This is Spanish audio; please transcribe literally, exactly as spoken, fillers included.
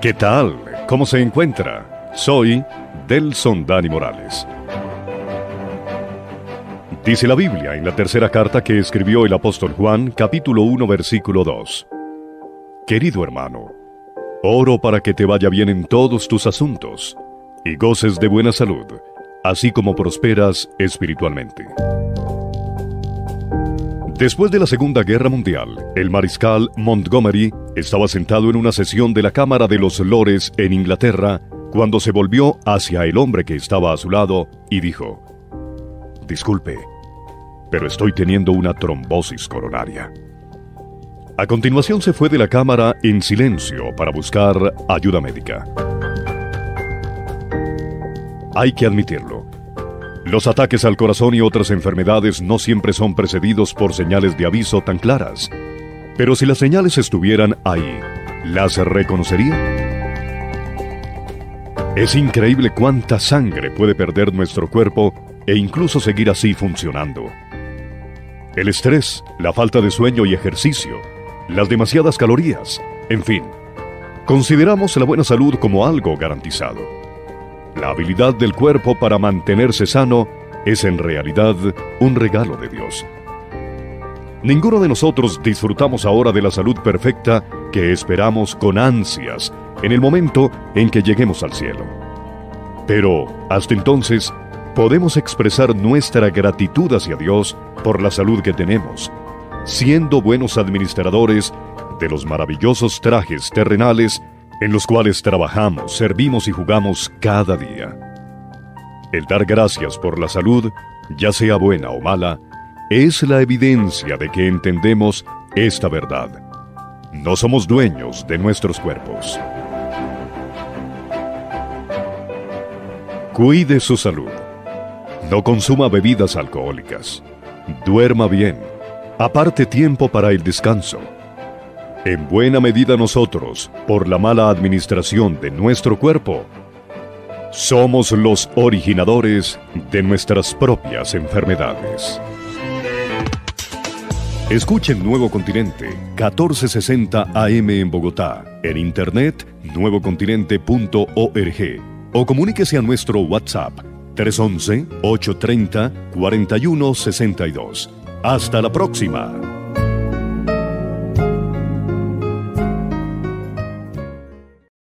¿Qué tal? ¿Cómo se encuentra? Soy Delson Dani Morales. Dice la Biblia en la tercera carta que escribió el apóstol Juan, capítulo uno, versículo dos. Querido hermano, oro para que te vaya bien en todos tus asuntos y goces de buena salud, así como prosperas espiritualmente. Después de la Segunda Guerra Mundial, el mariscal Montgomery estaba sentado en una sesión de la Cámara de los Lores en Inglaterra cuando se volvió hacia el hombre que estaba a su lado y dijo: disculpe, pero estoy teniendo una trombosis coronaria. A continuación se fue de la cámara en silencio para buscar ayuda médica. Hay que admitirlo. Los ataques al corazón y otras enfermedades no siempre son precedidos por señales de aviso tan claras. Pero si las señales estuvieran ahí, ¿las reconocería? Es increíble cuánta sangre puede perder nuestro cuerpo e incluso seguir así funcionando. El estrés, la falta de sueño y ejercicio, las demasiadas calorías, en fin. Consideramos la buena salud como algo garantizado. La habilidad del cuerpo para mantenerse sano es en realidad un regalo de Dios. Ninguno de nosotros disfrutamos ahora de la salud perfecta que esperamos con ansias en el momento en que lleguemos al cielo. Pero, hasta entonces, podemos expresar nuestra gratitud hacia Dios por la salud que tenemos, siendo buenos administradores de los maravillosos trajes terrenales en los cuales trabajamos, servimos y jugamos cada día. El dar gracias por la salud, ya sea buena o mala, es la evidencia de que entendemos esta verdad. No somos dueños de nuestros cuerpos. Cuide su salud. No consuma bebidas alcohólicas. Duerma bien. Aparte tiempo para el descanso. En buena medida nosotros, por la mala administración de nuestro cuerpo, somos los originadores de nuestras propias enfermedades. Escuchen Nuevo Continente, catorce sesenta A M en Bogotá, en internet nuevo continente punto org. O comuníquese a nuestro WhatsApp tres once, ochocientos treinta, cuarenta y uno sesenta y dos. ¡Hasta la próxima!